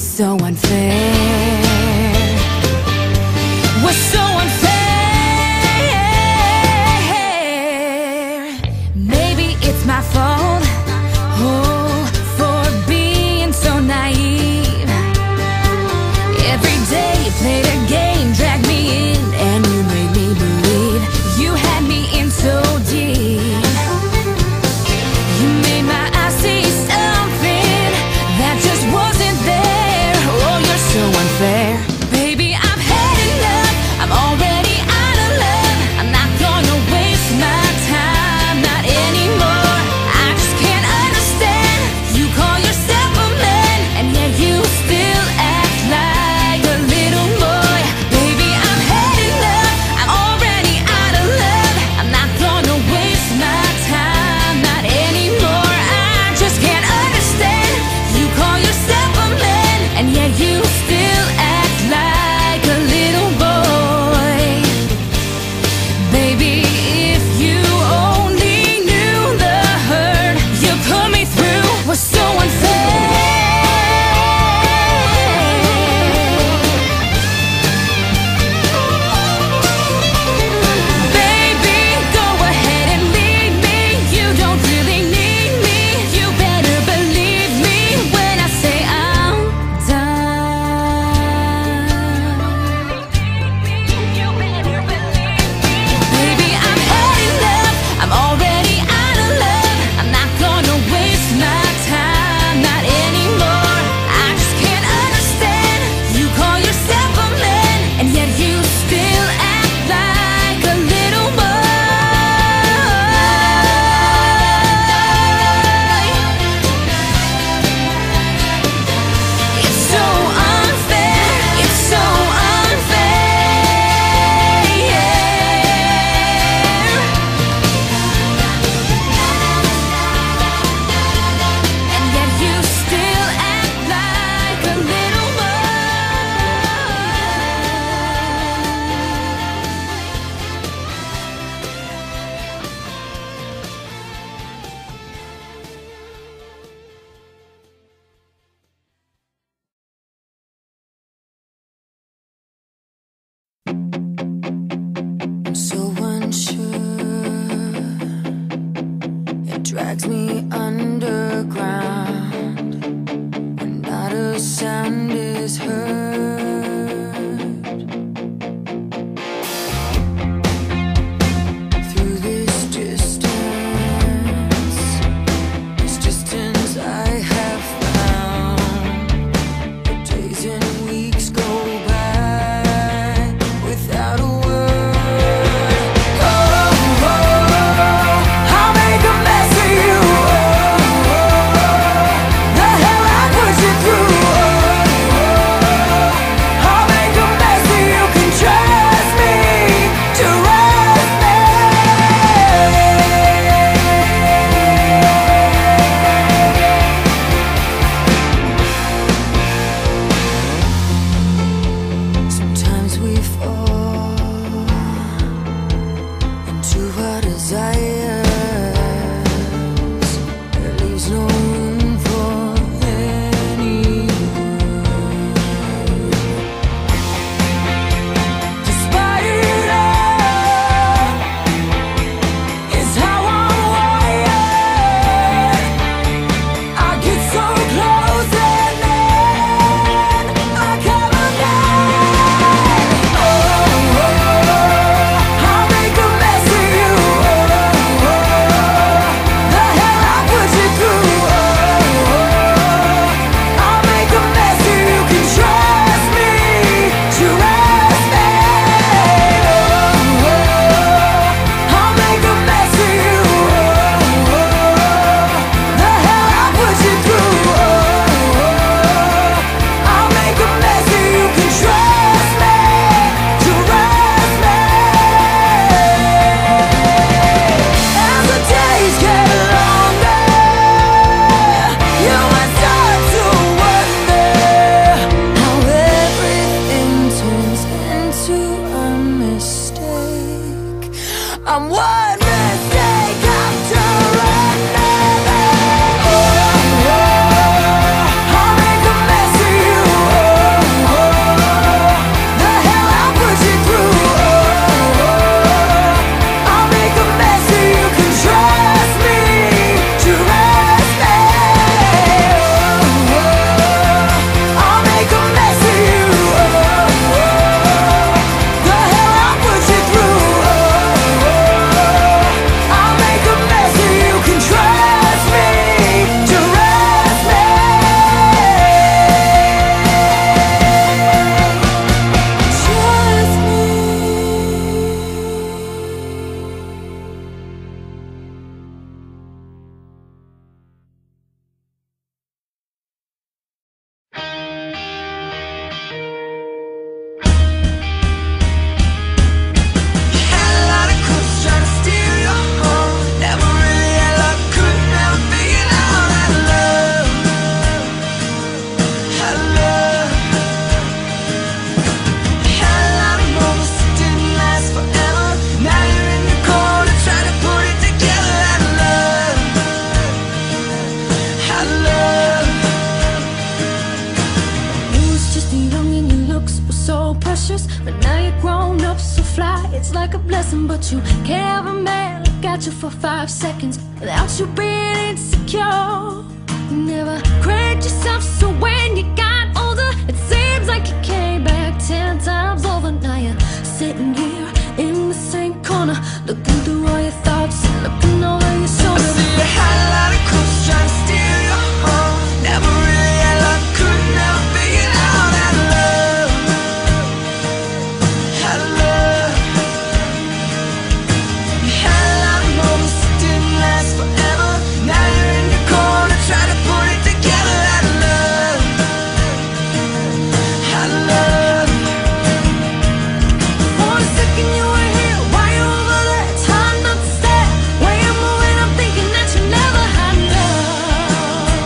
was so unfair, was so unfair. Maybe it's my fault, oh, for being so naive. Every day you played a game, dragged me in, and you made me believe you had me in so deep. like a blessing, but you can't have a man look at you for 5 seconds without you being insecure. You never craved yourself, so when you got older, it seems like you came back 10 times over. Now you're sitting here in the same corner, looking through all your thoughts and looking over your shoulder. I see you had a lot of crooks trying to steal your home. Never really had luck, could never figure out how to love. You had a lot of moments that didn't last forever. Now you're in your corner, try to put it together. How to love, how to love. For a second you were here, why you over there? It's hard not to stare. When you're moving, I'm thinking that you never had love,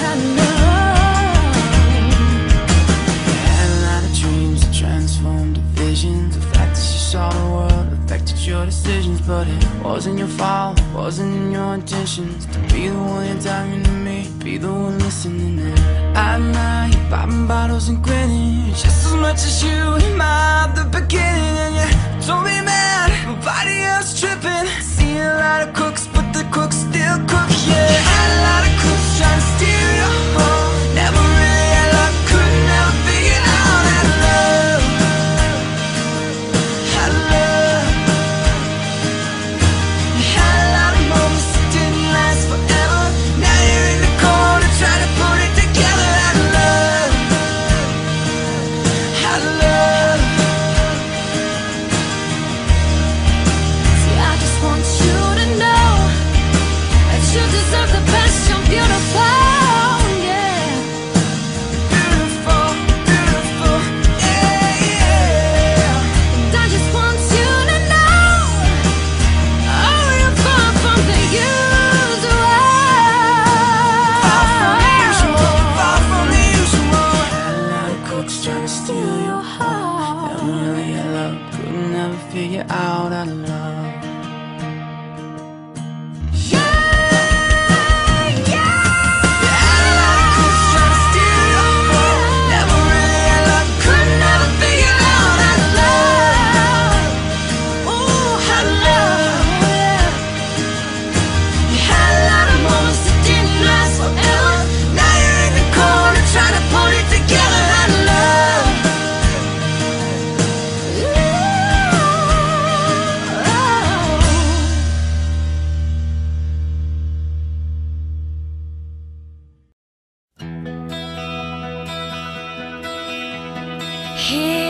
had love. You had a lot of dreams that transformed to visions. The fact that you saw the world affected your decisions, but it wasn't your fault, wasn't in your intentions to be the one you're talking to me, be the one listening. And at night, you're popping bottles and grinning just as much as you am at the beginning. And you don't be mad, nobody else tripping. See a lot of crooks, but the crooks still crook. Yeah, you had a lot of crooks trying to steal your home. Never really had luck, could never figure out how to love, how to love. You had a lot of moments that didn't last forever. Now you're in the corner, trying to put it together. How to love, how to love. See, I just want you to know that you deserve the best. You're beautiful, yeah. Beautiful, beautiful, yeah. And I just want you to know, oh, you're far from the Far from the usual, far from the usual. Had a lot of crooks trying to steal your heart. Never really had luck, couldn't ever figure out how to love. You had a lot of crooks trying to steal your home. Never really had luck, could never figure out how to love. Ooh, how to love. You had a lot of moments that didn't last forever. Now you're in the corner, trying to put it together. How to love. Ooh, oh. Here